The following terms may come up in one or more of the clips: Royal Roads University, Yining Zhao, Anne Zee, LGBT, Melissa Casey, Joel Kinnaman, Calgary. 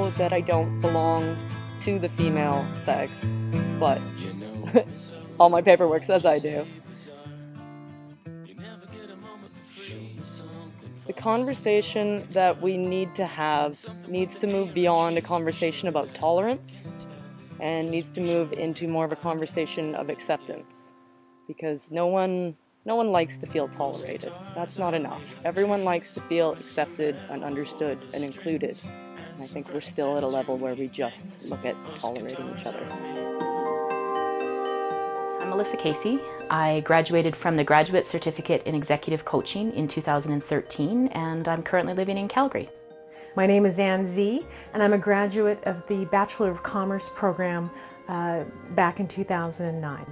know that I don't belong to the female sex, but all my paperwork says I do. The conversation that we need to have needs to move beyond a conversation about tolerance and needs to move into more of a conversation of acceptance, because no one likes to feel tolerated. That's not enough. Everyone likes to feel accepted and understood and included. And I think we're still at a level where we just look at tolerating each other. I'm Melissa Casey. I graduated from the Graduate Certificate in Executive Coaching in 2013, and I'm currently living in Calgary. My name is Anne Zee, and I'm a graduate of the Bachelor of Commerce program back in 2009.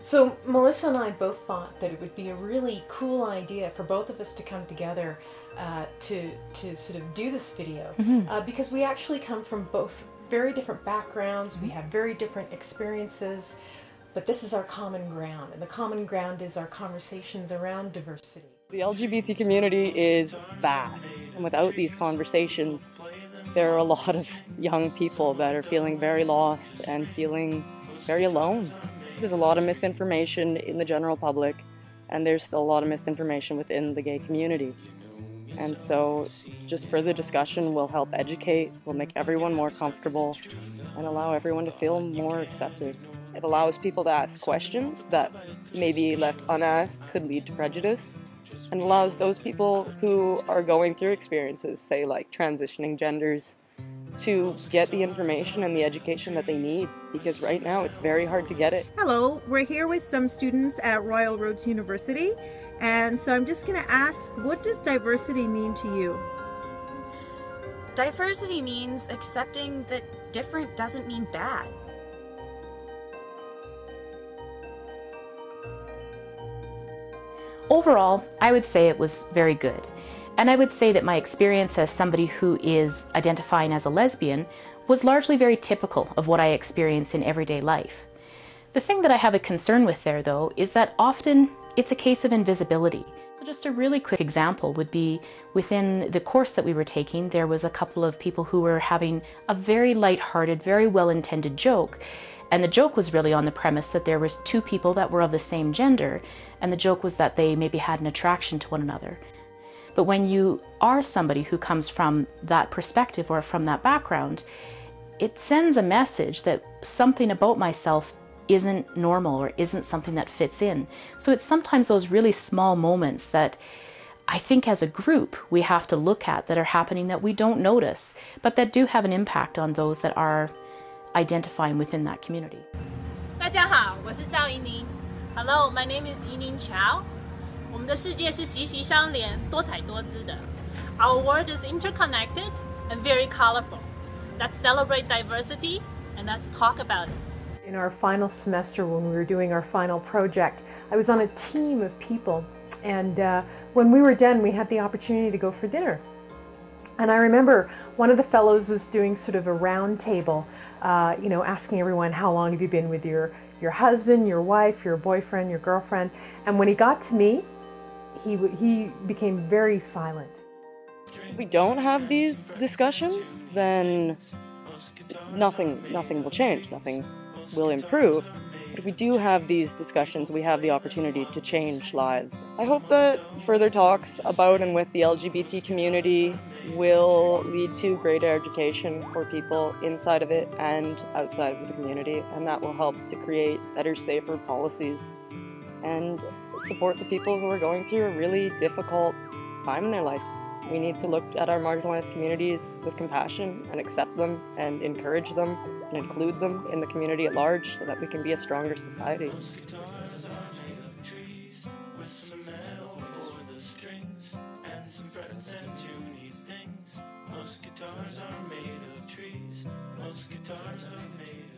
So Melissa and I both thought that it would be a really cool idea for both of us to come together to sort of do this video, because we actually come from both very different backgrounds, we have very different experiences. But this is our common ground, and the common ground is our conversations around diversity. The LGBT community is vast, and without these conversations, there are a lot of young people that are feeling very lost and feeling very alone. There's a lot of misinformation in the general public, and there's still a lot of misinformation within the gay community. And so just further discussion will help educate, will make everyone more comfortable, and allow everyone to feel more accepted. It allows people to ask questions that maybe left unasked could lead to prejudice, and allows those people who are going through experiences, say like transitioning genders, to get the information and the education that they need, because right now it's very hard to get it. Hello, we're here with some students at Royal Roads University, and so I'm just going to ask, what does diversity mean to you? Diversity means accepting that different doesn't mean bad. Overall, I would say it was very good, and I would say that my experience as somebody who is identifying as a lesbian was largely very typical of what I experience in everyday life. The thing that I have a concern with there, though, is that often it's a case of invisibility. So just a really quick example would be, within the course that we were taking, there was a couple of people who were having a very light-hearted, very well-intended joke. And the joke was really on the premise that there was two people that were of the same gender, and the joke was that they maybe had an attraction to one another. But when you are somebody who comes from that perspective or from that background, it sends a message that something about myself isn't normal or isn't something that fits in. So it's sometimes those really small moments that I think as a group we have to look at that are happening that we don't notice, but that do have an impact on those that are identifying within that community. 大家好，我是赵怡宁。Hello, my name is Yining Zhao. 我们的世界是息息相连、多彩多姿的。Our world is interconnected and very colorful. Let's celebrate diversity and let's talk about it. In our final semester, when we were doing our final project, I was on a team of people, and when we were done, we had the opportunity to go for dinner. And I remember one of the fellows was doing sort of a round table, you know, asking everyone, how long have you been with your husband, your wife, your boyfriend, your girlfriend? And when he got to me, he became very silent. If we don't have these discussions, then nothing will change, nothing will improve. But if we do have these discussions, we have the opportunity to change lives. I hope that further talks about and with the LGBT community will lead to greater education for people inside of it and outside of the community, and that will help to create better, safer policies and support the people who are going through a really difficult time in their life. We need to look at our marginalized communities with compassion and accept them and encourage them and include them in the community at large so that we can be a stronger society. Most guitars are made of trees. Most guitars are made of